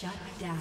Shut down.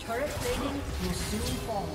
Turret plating will soon fall.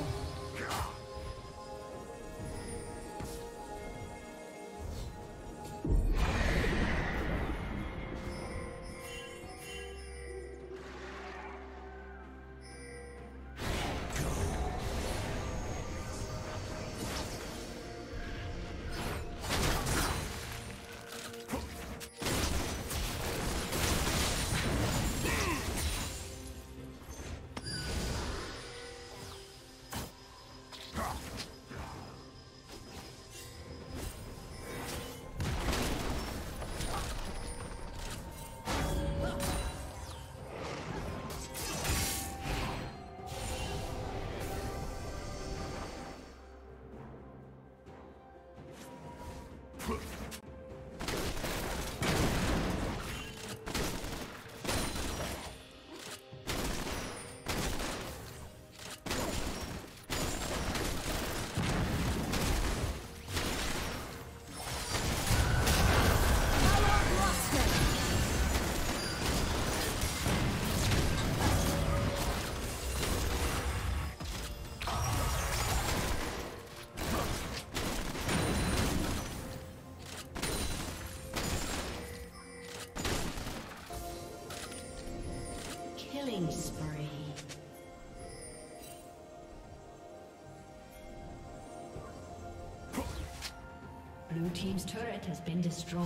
Blue team's turret has been destroyed.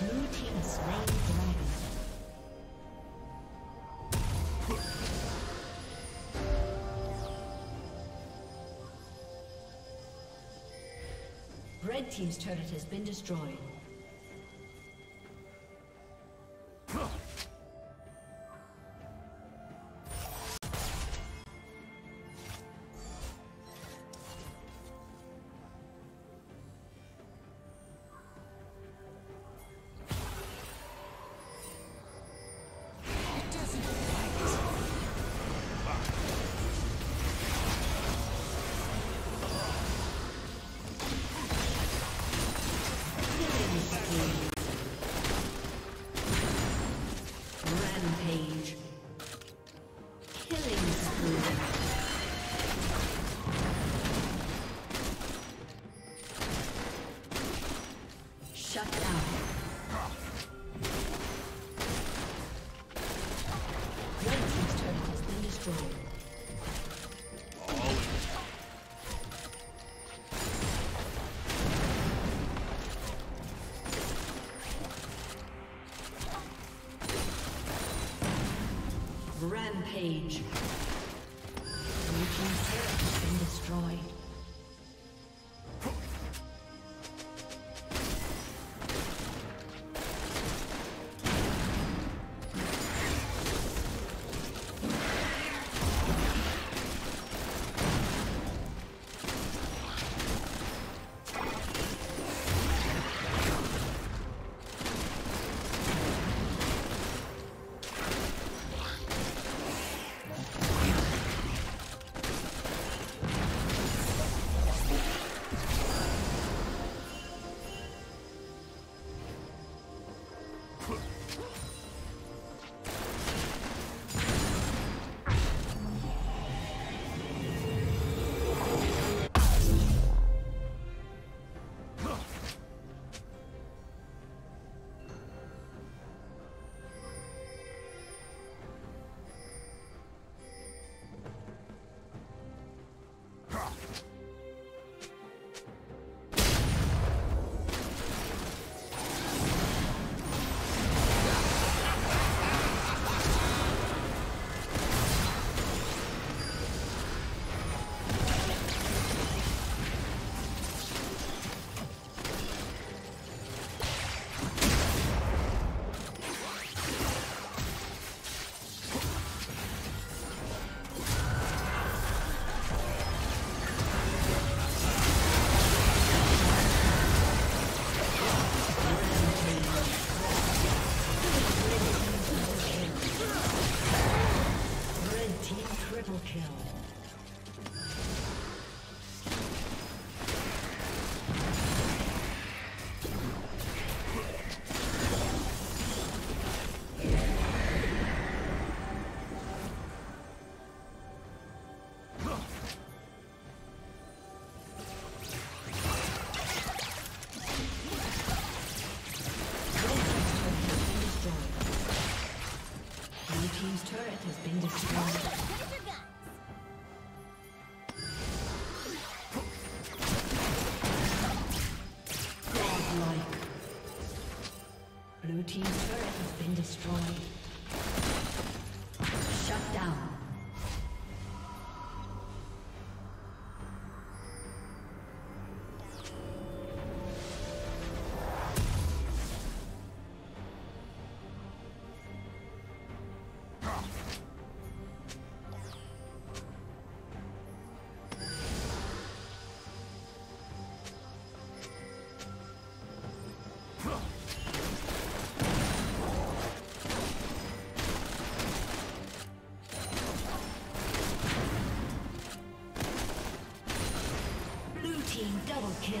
Blue team has slain the dragon. Red team's turret has been destroyed. Rampage. Legion's turret has been destroyed. Blue team's turret has been destroyed. Shut down. Kill.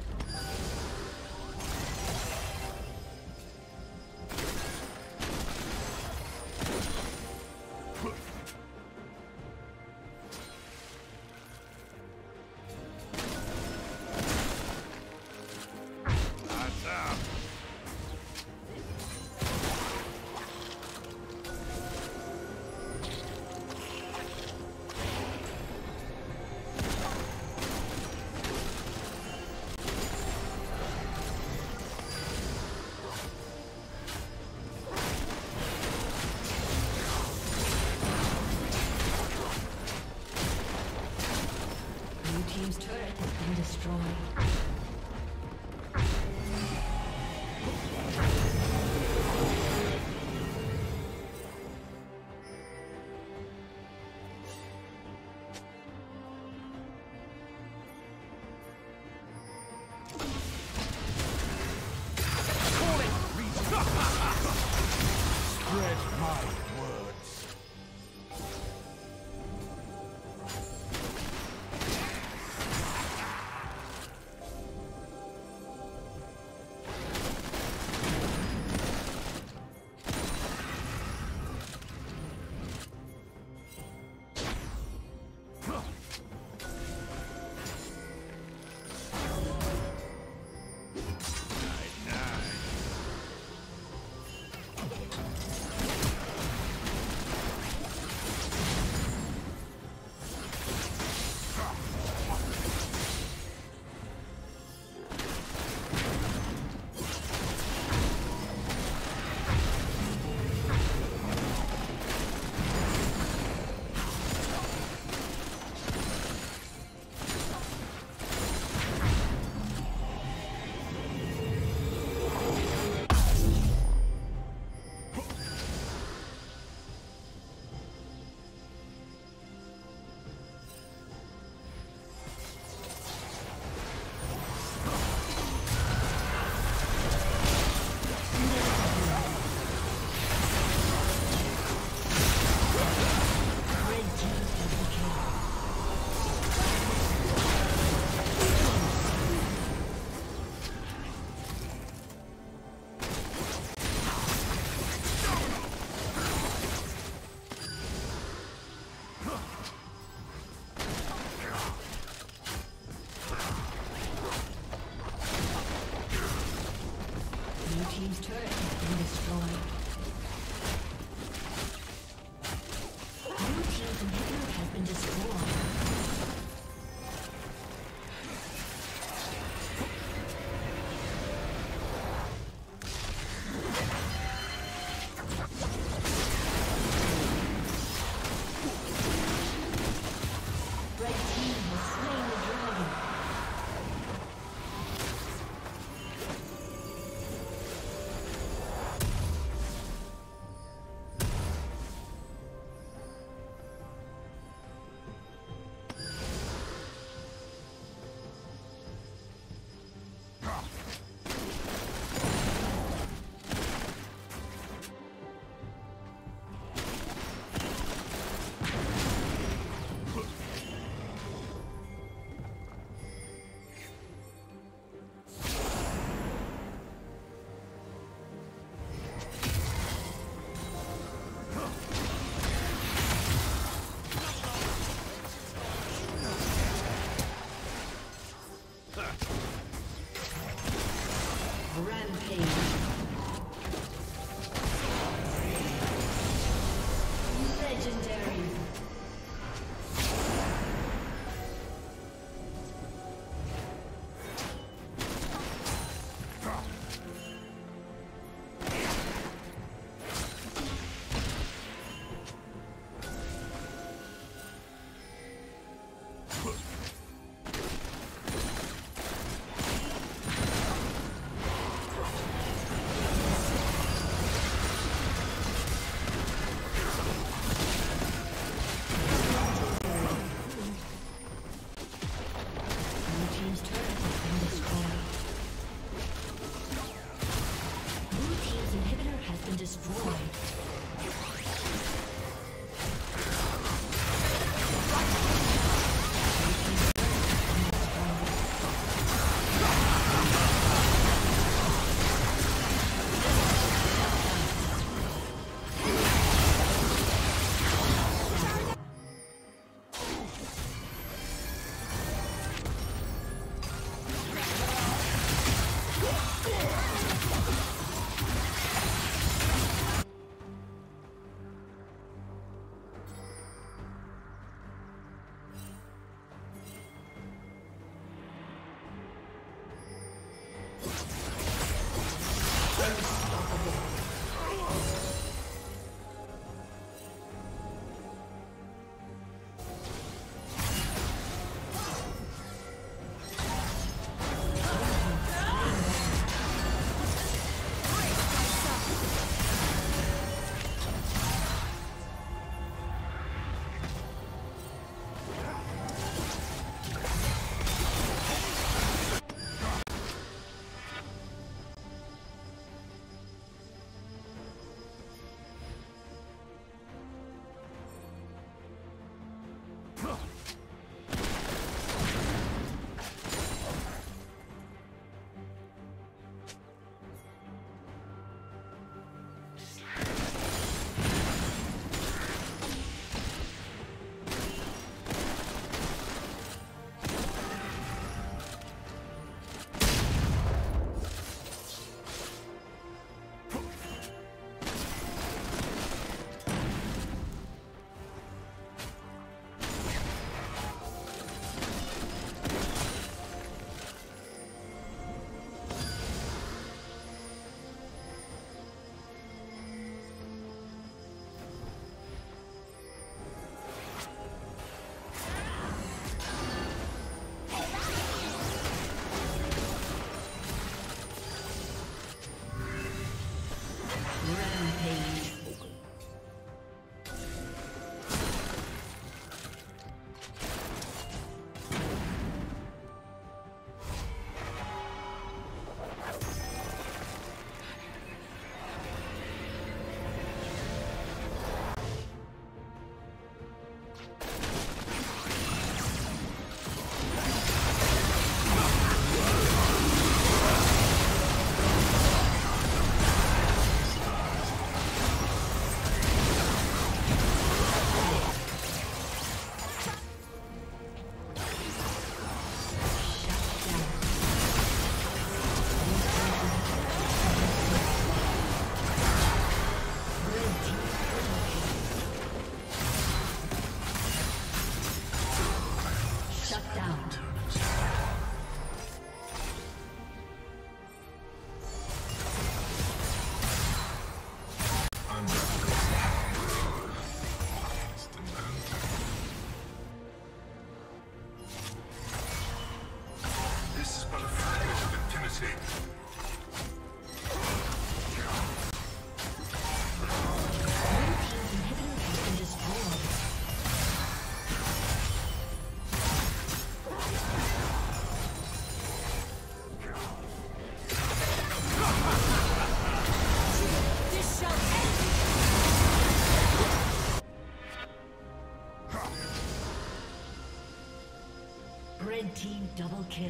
Double kill.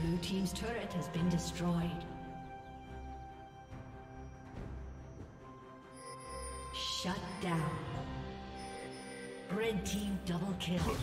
Blue team's turret has been destroyed. Shut down. Red team double kill.